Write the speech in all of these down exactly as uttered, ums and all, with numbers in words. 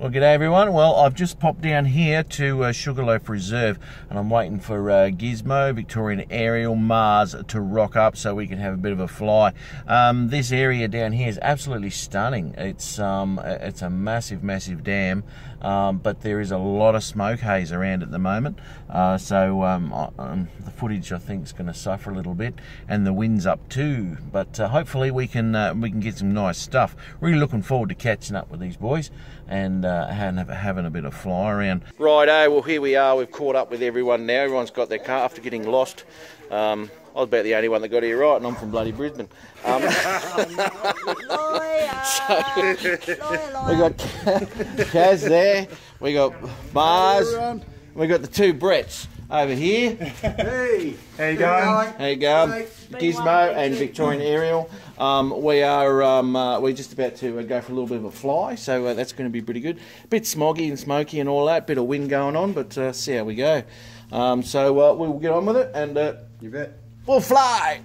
Well, g'day everyone. Well, I've just popped down here to uh, Sugarloaf Reserve and I'm waiting for uh, Gizmo, Victorian Aerial, Marz to rock up so we can have a bit of a fly. Um, this area down here is absolutely stunning. It's um, it's a massive, massive dam, um, but there is a lot of smoke haze around at the moment. Uh, so um, I, um, the footage I think is going to suffer a little bit, and the wind's up too. But uh, hopefully we can uh, we can get some nice stuff. Really looking forward to catching up with these boys and. Uh, Uh, having a bit of fly around. Righto, well here we are, we've caught up with everyone now. Everyone's got their car after getting lost. Um, I was about the only one that got here right, and I'm from bloody Brisbane. Um, oh, so, we got Kaz there, we got Marz, we got the two Bretts over here. Hey, how you going? How you going? Gizmo and Victorian Aerial. Um, we are um, uh, we're just about to uh, go for a little bit of a fly, so uh, that's going to be pretty good. A bit smoggy and smoky and all that, bit of wind going on, but uh, see how we go. Um, so uh, we'll get on with it, and uh, you bet we'll fly.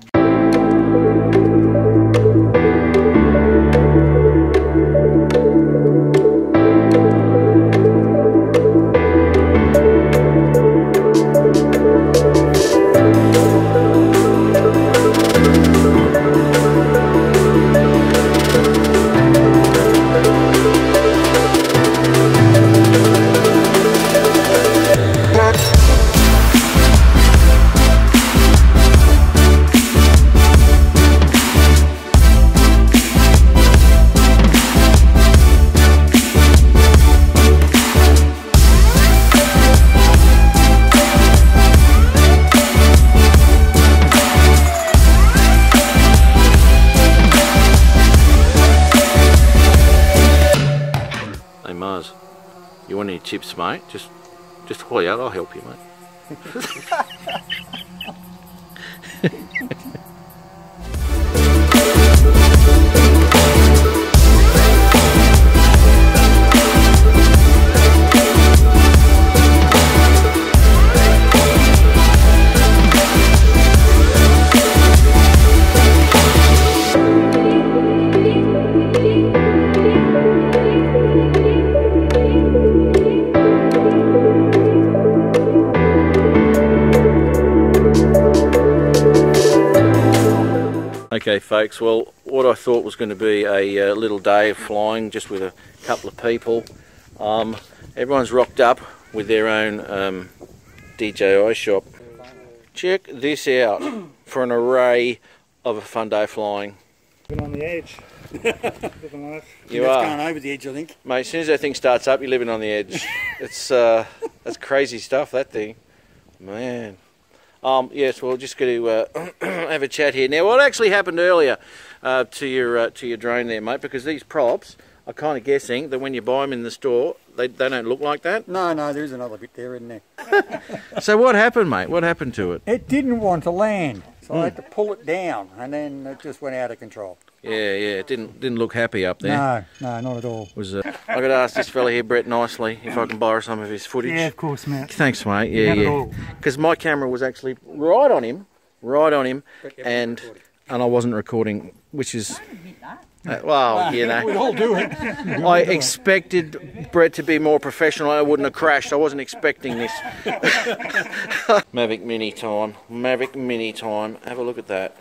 You want any chips, mate? Just, just hoy out. I'll help you, mate. Okay folks, well what I thought was going to be a uh, little day of flying just with a couple of people. Um, everyone's rocked up with their own um, D J I shop. Check this out for an array of a fun day flying. Been on the edge. You that's are. Going over the edge I think. Mate, as soon as that thing starts up you're living on the edge. It's uh, that's crazy stuff, that thing. Man. Um, yes, well, just going to uh, have a chat here. Now, what actually happened earlier uh, to your uh, to your drone there, mate? Because these props, I'm kind of guessing that when you buy them in the store, they they don't look like that. No, no, there is another bit there, isn't there? So what happened, mate? What happened to it? It didn't want to land, so mm. I had to pull it down, and then it just went out of control. Yeah, yeah, it didn't didn't look happy up there. No, no, not at all. It was uh, I got to ask this fella here, Brett, nicely, if I can borrow some of his footage. Yeah, of course, mate. Thanks, mate. Yeah, not yeah. Because my camera was actually right on him, right on him, and and I wasn't recording, which is. Don't admit that. Uh, well, well, you know, we all do it. I expected Brett to be more professional. I wouldn't have crashed. I wasn't expecting this. Mavic Mini time. Mavic Mini time. Have a look at that.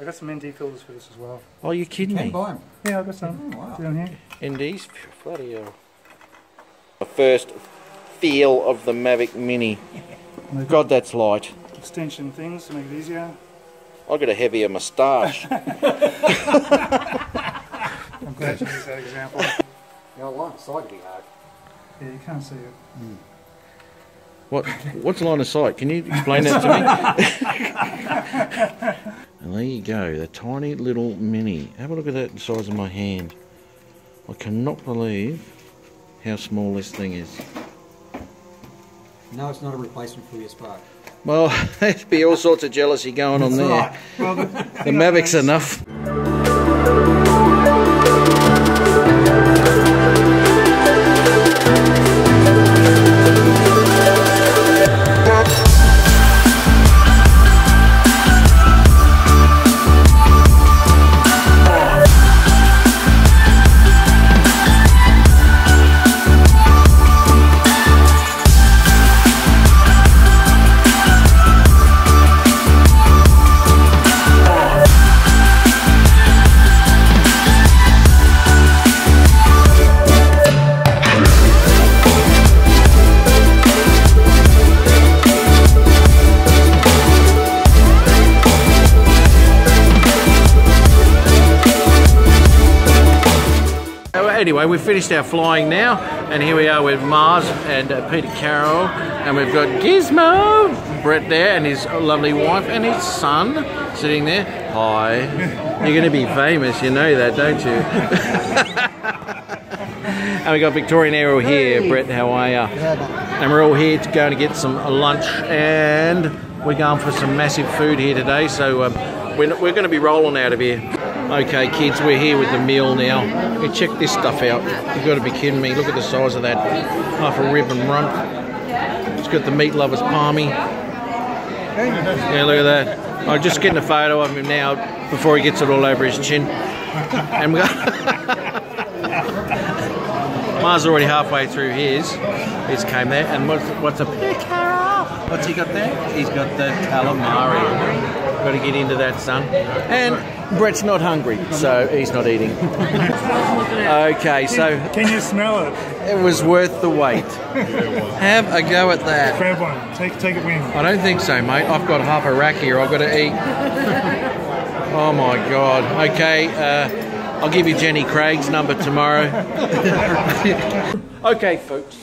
I got some N D filters for this as well. Oh, you're kidding me? Buy them. Yeah, I got some. Oh, wow. Down here. N Ds, bloody hell. The first feel of the Mavic Mini. God, that's light. Extension things to make it easier. I got a heavier moustache. I'm glad you used that example. Yeah, line of sight would be hard. Yeah, you can't see it. Mm. What? What's line of sight? Can you explain that to me? And there you go, the tiny little mini. Have a look at that, the size of my hand. I cannot believe how small this thing is. No, it's not a replacement for your Spark. Well, there'd be all sorts of jealousy going on there. Right. Well, the, the Mavic's enough. Anyway, we've finished our flying now, and here we are with Marz and uh, Peter Carroll, and we've got Gizmo, Brett there, and his lovely wife and his son sitting there. Hi. You're going to be famous, you know that, don't you? And we got Victorian Aerial here. Hey. Brett, how are you? And we're all here to go and get some lunch, and we're going for some massive food here today, so um, we're, we're going to be rolling out of here. Okay kids, we're here with the meal now. You check this stuff out. You've got to be kidding me. Look at the size of that. Half a rib and rump. It's got the meat lover's palmy. Yeah, look at that. I'm just getting a photo of him now before he gets it all over his chin. And we got Marz already halfway through his. He's came there. And what's, what's a picara? What's he got there? He's got the calamari. Got to get into that, son. And Brett's not hungry, so he's not eating. Okay, so... Can you smell it? It was worth the wait. Have a go at that. Grab one. Take, take a win. I don't think so, mate. I've got half a rack here. I've got to eat. Oh, my God. Okay, uh, I'll give you Jenny Craig's number tomorrow. Okay, folks.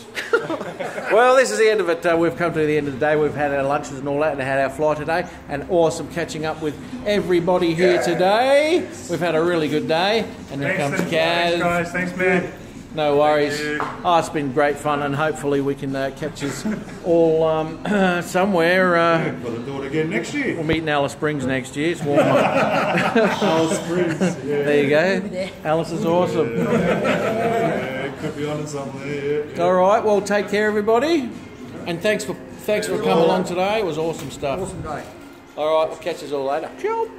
Well, this is the end of it. Uh, we've come to the end of the day. We've had our lunches and all that, and had our flight today, and awesome catching up with everybody here yeah. today. We've had a really good day. And then comes Kaz. Thanks, guys. Thanks, man. No worries. Oh, it's been great fun, and hopefully we can uh, catch us all um, somewhere. Uh, we'll do it again next year. We'll meet in Alice Springs next year. It's warm up. Alice Springs. Yeah. There you go. Alice is awesome. Yeah. Could be on something there, yeah, yeah. All right, well, take care, everybody. And thanks for thanks for coming along today. It was awesome stuff. Awesome day. All right, we'll catch you all later. Ciao.